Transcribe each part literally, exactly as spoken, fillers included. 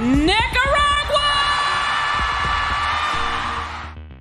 Nicaragua!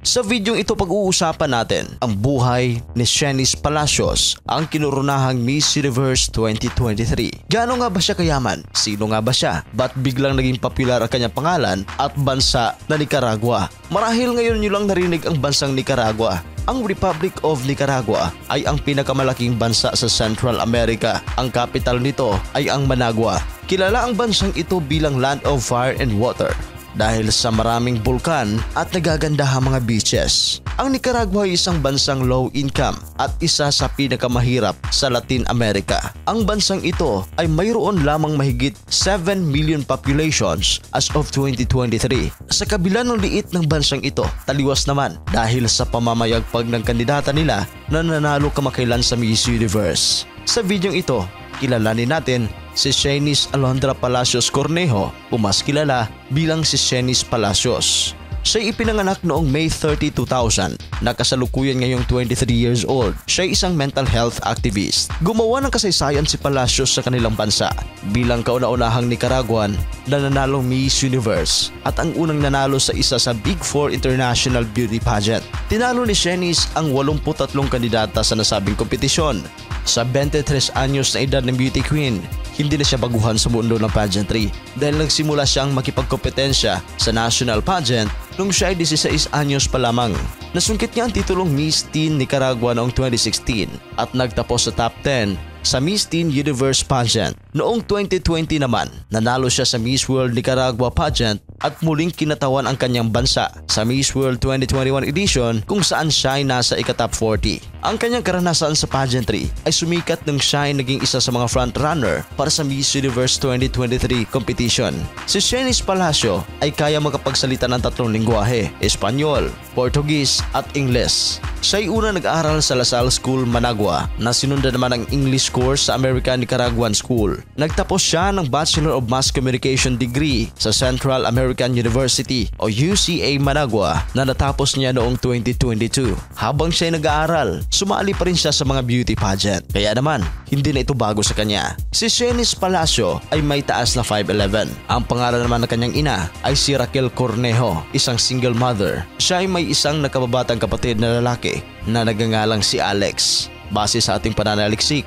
Sa video ito pag-uusapan natin ang buhay ni Sheynnis Palacios, ang kinurunahang Miss Universe twenty twenty-three. Gaano nga ba siya kayaman? Sino nga ba siya? Ba't biglang naging popular ang kanyang pangalan at bansa na Nicaragua? Marahil ngayon niyo lang narinig ang bansang Nicaragua. Ang Republic of Nicaragua ay ang pinakamalaking bansa sa Central America. Ang capital nito ay ang Managua. Kilala ang bansang ito bilang Land of Fire and Water dahil sa maraming bulkan at nagagandahang mga beaches. Ang Nicaragua ay isang bansang low income at isa sa pinakamahirap sa Latin America. Ang bansang ito ay mayroon lamang mahigit seven million populations as of twenty twenty-three. Sa kabila ng liit ng bansang ito, taliwas naman dahil sa pamamayagpag ng kandidata nila na nanalo kamakailan sa Miss Universe. Sa videong ito, kilalanin natin si Sheynnis Alondra Palacios Cornejo, o mas kilala bilang si Sheynnis Palacios. Siya'y ipinanganak noong May thirty, two thousand. Nakasalukuyan ngayong twenty-three years old. Siya'y isang mental health activist. Gumawa ng kasaysayan si Palacios sa kanilang bansa bilang kauna-unahang Nicaraguan na nanalong Miss Universe at ang unang nanalo sa isa sa Big Four International Beauty Pageant. Tinalo ni Sheynnis ang walumpu't tatlong kandidata sa nasabing kompetisyon. Sa twenty-tres anyos na edad ng beauty queen, hindi na siya baguhan sa mundo ng pageantry dahil nagsimula siyang makipagkompetensya sa national pageant nung siya ay sixteen anyos pa lamang. Nasungkit niya ang titulong Miss Teen Nicaragua noong twenty sixteen at nagtapos sa top ten sa Miss Teen Universe pageant. Noong twenty twenty naman, nanalo siya sa Miss World Nicaragua pageant at muling kinatawan ang kanyang bansa sa Miss World twenty twenty-one edition kung saan siya ay nasa ikatap forty. Ang kanyang karanasan sa pageantry ay sumikat nang siya ay naging isa sa mga frontrunner para sa Miss Universe twenty twenty-three competition. Si Sheynnis Palacio ay kaya makapagsalita ng tatlong lingwahe, Espanyol, Portuguese at Ingles. Siya ay una nag-aral sa La Salle School, Managua na sinundan naman ang English course sa American Nicaraguan School. Nagtapos siya ng Bachelor of Mass Communication degree sa Central American University o U C A Managua na natapos niya noong twenty twenty-two. Habang siya nag-aaral, sumali pa rin siya sa mga beauty pageant. Kaya naman, hindi na ito bago sa kanya. Si Sheynnis Palacio ay may taas na five eleven. Ang pangalan naman ng kanyang ina ay si Raquel Cornejo, isang single mother. Siya ay may isang nakababatang kapatid na lalaki na nagngangalang si Alex. Base sa ating pananaliksik,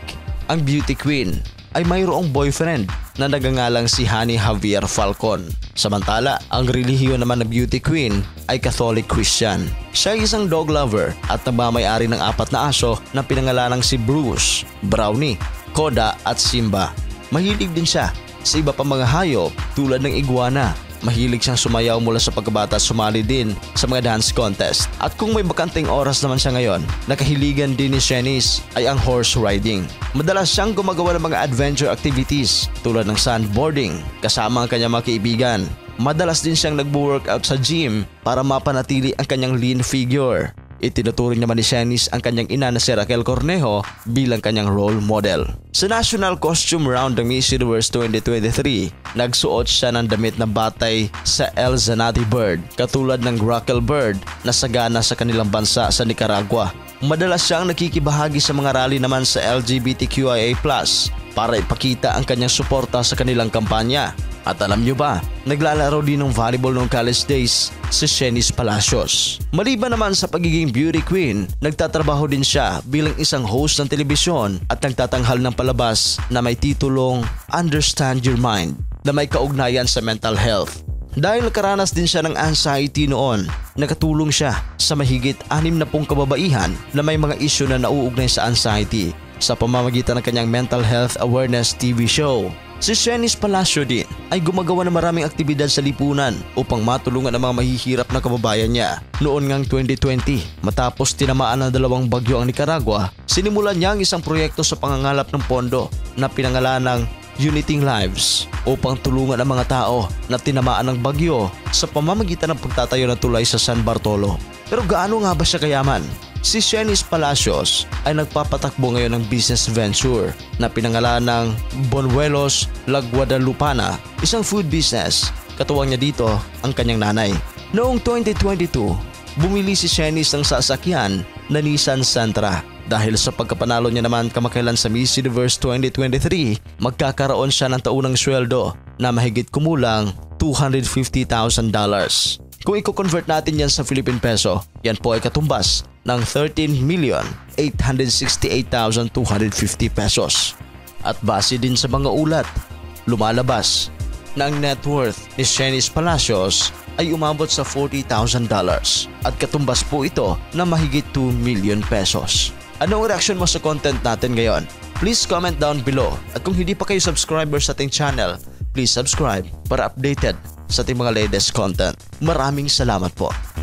ang beauty queen ay mayroong boyfriend na nagngangalang si Hani Xavier Falcon. Samantala, ang relihiyon naman ng beauty queen ay Catholic Christian. Siya ay isang dog lover at nagmamayari ng apat na aso na pinangalanang si Bruce, Brownie, Koda at Simba. Mahilig din siya sa iba pang mga hayop tulad ng iguana. Mahilig siyang sumayaw mula sa pagkabata at sumali din sa mga dance contest. At kung may bakanting oras naman siya ngayon, nakahiligan din ni Sheynnis ay ang horse riding. Madalas siyang gumagawa ng mga adventure activities tulad ng sandboarding kasama ang kanyang mga kaibigan. Madalas din siyang nagbo-workout sa gym para mapanatili ang kanyang lean figure. Itinuturing naman ni Sheynnis ang kanyang ina na si Raquel Cornejo bilang kanyang role model. Sa National Costume Round ng Miss Universe twenty twenty-three, nagsuot siya ng damit na batay sa El Zanati Bird, katulad ng Raquel Bird na sagana sa kanilang bansa sa Nicaragua. Madalas siyang nakikibahagi sa mga rally naman sa L G B T Q I A plus, para ipakita ang kanyang suporta sa kanilang kampanya. At alam nyo ba, naglalaro din ng volleyball noong college days si Sheynnis Palacios. Maliban naman sa pagiging beauty queen, nagtatrabaho din siya bilang isang host ng telebisyon at nagtatanghal ng palabas na may titulong Understand Your Mind na may kaugnayan sa mental health. Dahil nakaranas din siya ng anxiety noon, nakatulong siya sa mahigit anim na pong kababaihan na may mga isyu na nauugnay sa anxiety sa pamamagitan ng kanyang mental health awareness T V show. Si Sheynnis Palacio din ay gumagawa ng maraming aktibidad sa lipunan upang matulungan ang mga mahihirap na kababayan niya. Noon ngang twenty twenty, matapos tinamaan ng dalawang bagyo ang Nicaragua, sinimulan niya ang isang proyekto sa pangangalap ng pondo na pinangalan ng Uniting Lives upang tulungan ang mga tao na tinamaan ng bagyo sa pamamagitan ng pagtatayo ng tulay sa San Bartolo. Pero gaano nga ba siya kayaman? Si Sheynnis Palacios ay nagpapatakbo ngayon ng business venture na pinangalan ng Bonuelos La Guadalupana, isang food business. Katuwang niya dito ang kanyang nanay. Noong twenty twenty-two, bumili si Sheynnis ng sasakyan na Nissan Sentra. Dahil sa pagkapanalo niya naman kamakailan sa Miss Universe twenty twenty-three, magkakaroon siya ng taunang sweldo na mahigit kumulang two hundred fifty thousand dollars. Kung i-convert natin yan sa Philippine Peso, yan po ay katumbas ng thirteen million eight hundred sixty-eight thousand two hundred fifty pesos. At base din sa mga ulat, lumalabas na ang net worth ni Sheynnis Palacios ay umabot sa forty thousand dollars at katumbas po ito na mahigit two million pesos. Anong reaction mo sa content natin ngayon? Please comment down below at kung hindi pa kayo subscriber sa ating channel, please subscribe para updated sa ating mga latest content. Maraming salamat po!